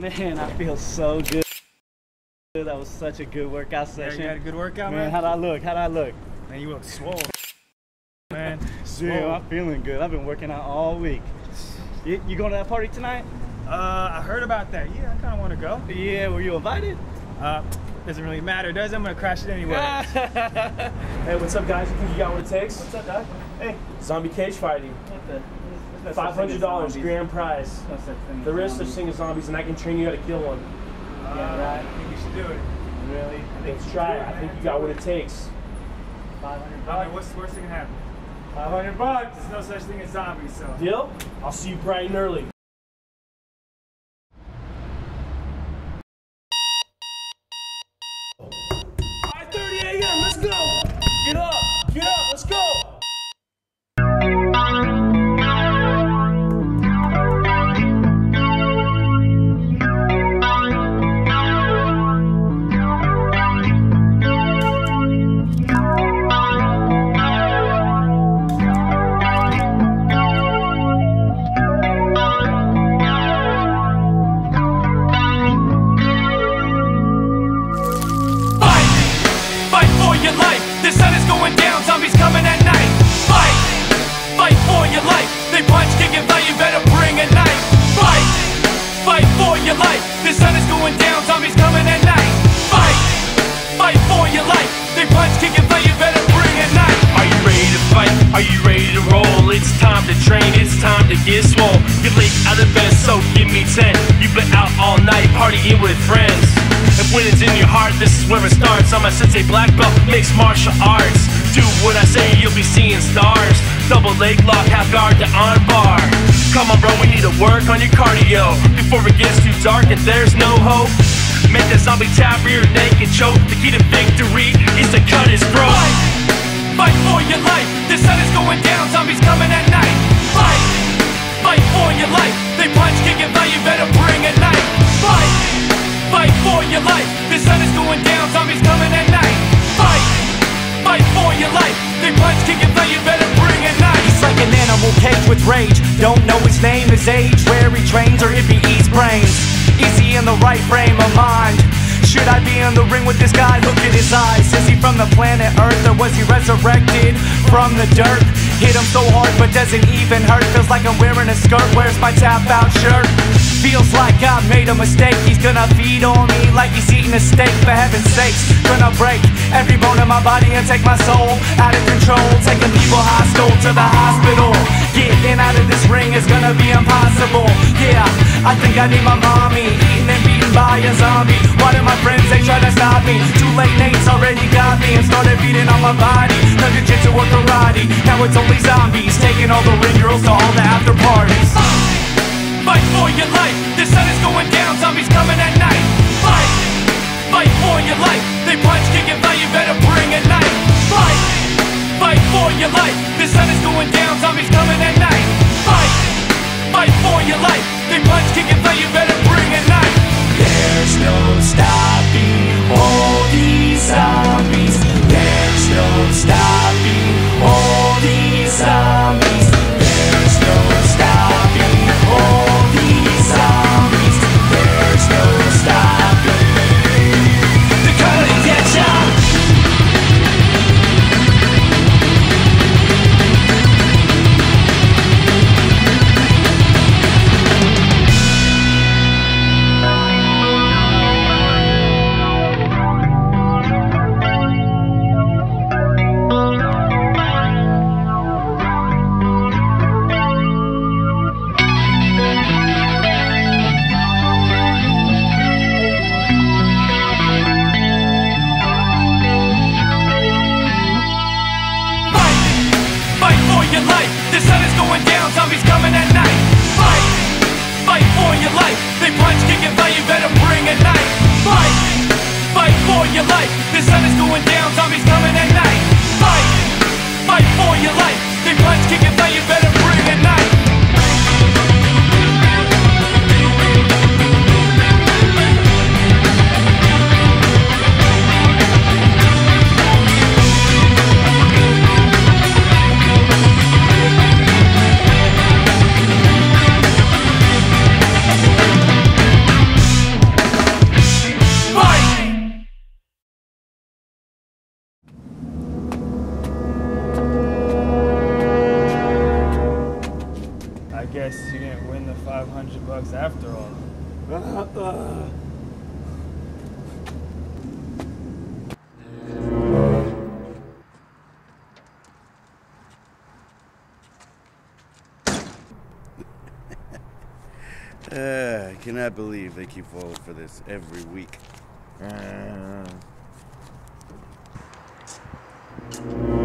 Man, I feel so good. That was such a good workout session. Yeah, you had a good workout, man. How'd I look? Man, you look swole. Man, swole. Dude, I'm feeling good. I've been working out all week. You going to that party tonight? I heard about that. Yeah, I kind of want to go. Yeah, were you invited? Doesn't really matter, does it? I'm going to crash it anyway. Hey, what's up, guys? You think you got what it takes? What's up, Doc? Hey. Zombie cage fighting. What the? $500 grand prize. The risk of seeing zombies, and I can train you how to kill one. Yeah, right. I think you should do it. Really? Let's try it. I think you got what it takes. 500 bucks. What's the worst thing that can happen? 500 bucks. There's no such thing as zombies, so. Deal? I'll see you bright and early. Partying with friends. If winning's in your heart, this is where it starts. I'm a sensei black belt, mixed martial arts. Do what I say, you'll be seeing stars. Double leg lock, half guard to arm bar. Come on bro, we need to work on your cardio before it gets too dark and there's no hope. Make that zombie tap, rear naked choke. The key to victory is to cut his throat. Fight for your life, the sun is going down, zombies coming at night. Fight for your life, they punch, kick and fight, you better bring a knife. Fight for your life. The sun is going down, zombies coming at night. Fight for your life. They punch, kick, and fight, you better bring a knife. He's like an animal caged with rage. Don't know his name, his age, where he trains, or if he eats brains. Is he in the right frame of mind? Should I be in the ring with this guy? Look at his eyes. Is he from the planet Earth, or was he resurrected from the dirt? Hit him so hard but doesn't even hurt. Feels like I'm wearing a skirt, where's my tap out shirt? Feels like I made a mistake. He's gonna feed on me like he's eating a steak. For heaven's sakes, gonna break every bone in my body and take my soul out of control. Taking people hostile to the hospital. Getting out of this ring is gonna be impossible. Yeah, I think I need my mommy. Eaten and beaten by a zombie. Why did my friends, they try to stop me? Too late, Nate's already got me and started beating on my body. No jiu-jitsu or karate, now it's only zombies taking all the ring girls to all the after parties. Fight for your life. The sun is going down. Zombies coming at night. Fight for your life. They punch, kick, and fight. You better bring a knife. Fight for your life. The sun is going down. Zombies coming at night. Fight for your life. They punch, kick, and fight. You better bring a knife. There's no stopping all these zombies. There's no stopping all these zombies, there's no stopping all these zombies, there's no stopping. They're coming to get ya! wrong. I cannot believe they keep falling for this every week.